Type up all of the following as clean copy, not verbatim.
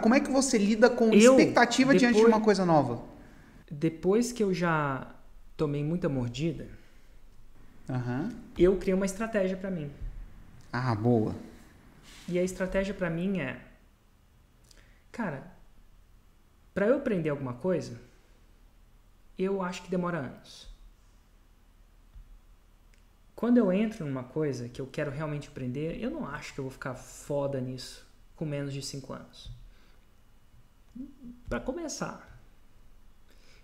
Como é que você lida com expectativa diante de uma coisa nova? Depois que eu já tomei muita mordida, eu criei uma estratégia pra mim. Ah, boa. E a estratégia pra mim é... Cara, pra eu aprender alguma coisa, eu acho que demora anos. Quando eu entro numa coisa que eu quero realmente aprender, eu não acho que eu vou ficar foda nisso com menos de 5 anos. Pra começar.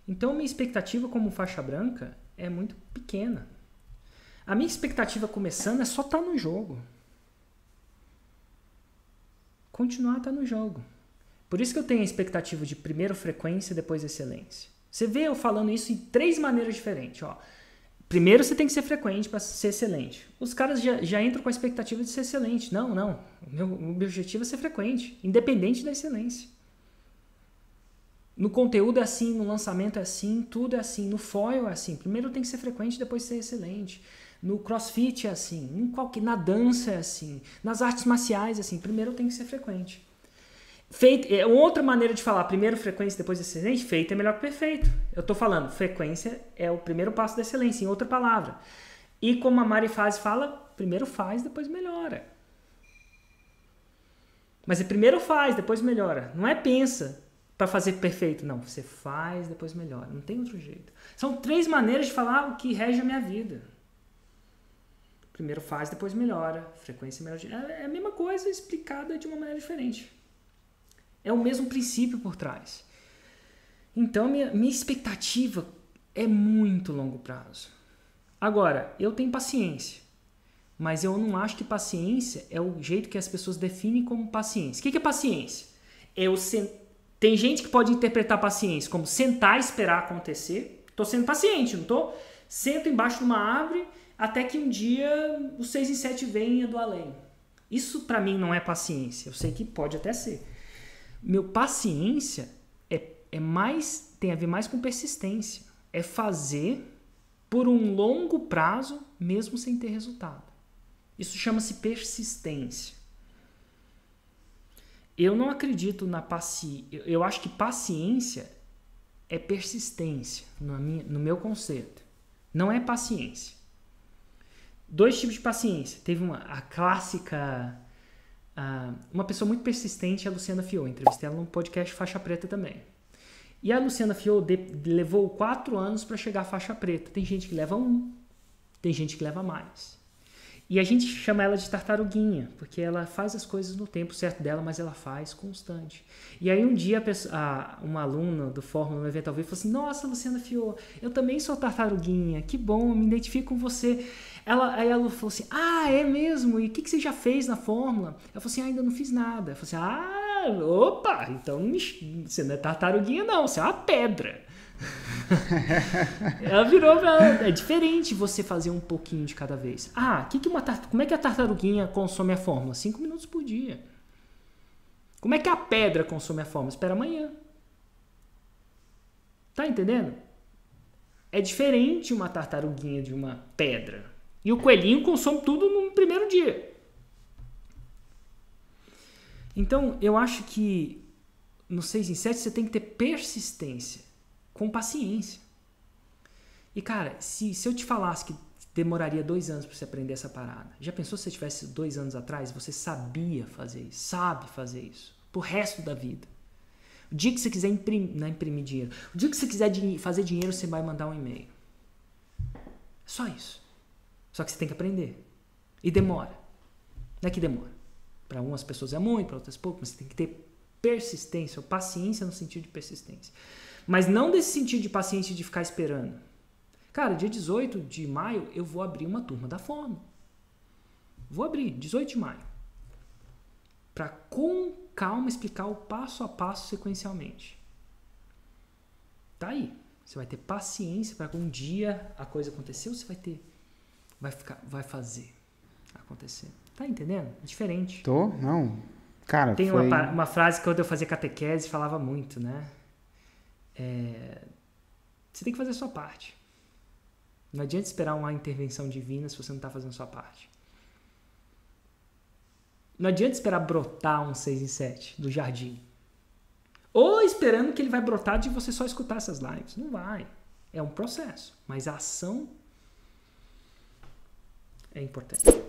Então, minha expectativa como faixa branca é muito pequena. A minha expectativa começando é só estar no jogo. Continuar a estar no jogo. Por isso que eu tenho a expectativa de primeiro frequência e depois excelência. Você vê eu falando isso em 3 maneiras diferentes, ó. Primeiro você tem que ser frequente para ser excelente. Os caras já entram com a expectativa de ser excelente. Não, não. O meu objetivo é ser frequente, independente da excelência. No conteúdo é assim, no lançamento é assim, tudo é assim. No foil é assim. Primeiro tem que ser frequente, depois ser excelente. No crossfit é assim. Na dança é assim. Nas artes marciais é assim. Primeiro tem que ser frequente. Outra maneira de falar, primeiro frequência, depois excelente, feito é melhor que perfeito. Eu tô falando, frequência é o primeiro passo da excelência, em outra palavra. E como a Mari Faz fala, primeiro faz, depois melhora. Mas é primeiro faz, depois melhora. Não é pensa para fazer perfeito, não. Você faz, depois melhora. Não tem outro jeito. São 3 maneiras de falar o que rege a minha vida. Primeiro faz, depois melhora. Frequência melhor. É a mesma coisa explicada de uma maneira diferente. É o mesmo princípio por trás. Então, minha expectativa é muito longo prazo. Agora, eu tenho paciência. Mas eu não acho que paciência é o jeito que as pessoas definem como paciência. O que é paciência? Tem gente que pode interpretar paciência como sentar e esperar acontecer. Estou sendo paciente, não estou? Sento embaixo de uma árvore até que um dia o 6 em 7 venha do além. Isso, para mim, não é paciência. Eu sei que pode até ser. Meu paciência tem a ver mais com persistência. É fazer por um longo prazo, mesmo sem ter resultado. Isso chama-se persistência. Eu não acredito na paciência. Eu acho que paciência é persistência, no meu conceito. Não é paciência. 2 tipos de paciência. Teve a clássica... uma pessoa muito persistente é a Luciana Fiô. Entrevistei ela num podcast Faixa Preta também. E a Luciana Fiô levou 4 anos para chegar à faixa preta. Tem gente que leva 1, tem gente que leva mais. E a gente chama ela de tartaruguinha, porque ela faz as coisas no tempo certo dela, mas ela faz constante. E aí um dia uma aluna do fórmula no evento ao vivo falou assim: "Nossa, Luciana Fiô, eu também sou tartaruguinha, que bom, eu me identifico com você." Aí ela falou assim: "Ah, é mesmo? E o que você já fez na fórmula?" Ela falou assim: "Ah, ainda não fiz nada." Eu falei assim: "Ah, opa, então você não é tartaruguinha não, você é uma pedra." Ela virou pra... É diferente você fazer um pouquinho de cada vez. Como é que a tartaruguinha consome a fórmula? 5 minutos por dia. Como é que a pedra consome a fórmula? Espera amanhã. Tá entendendo? É diferente uma tartaruguinha de uma pedra. E o coelhinho consome tudo no primeiro dia. Então eu acho que no 6 em 7 você tem que ter persistência com paciência. E cara, se eu te falasse que demoraria 2 anos para você aprender essa parada, já pensou se você tivesse 2 anos atrás, você sabia fazer isso, sabe fazer isso, pro resto da vida? O dia que você quiser imprimir dinheiro, o dia que você quiser fazer dinheiro, você vai mandar um e-mail. Só isso. Só que você tem que aprender. E demora. Não é que demora. Para algumas pessoas é muito, para outras pouco, mas você tem que ter persistência, ou paciência no sentido de persistência. Mas não desse sentido de paciência de ficar esperando. Cara, dia 18 de maio eu vou abrir uma turma da fórmula. Vou abrir, 18 de maio. Para com calma explicar o passo a passo sequencialmente. Tá aí. Você vai ter paciência para que um dia a coisa aconteceu, você vai ter... vai fazer acontecer. Tá entendendo? Diferente. Tô, não. Cara, tem uma frase que quando eu fazia catequese falava muito, né? Você tem que fazer a sua parte. Não adianta esperar uma intervenção divina se você não está fazendo a sua parte. Não adianta esperar brotar um 6 em 7 do jardim. ou esperando que ele vai brotar de você só escutar essas lives. Não vai. É um processo, mas a ação é importante.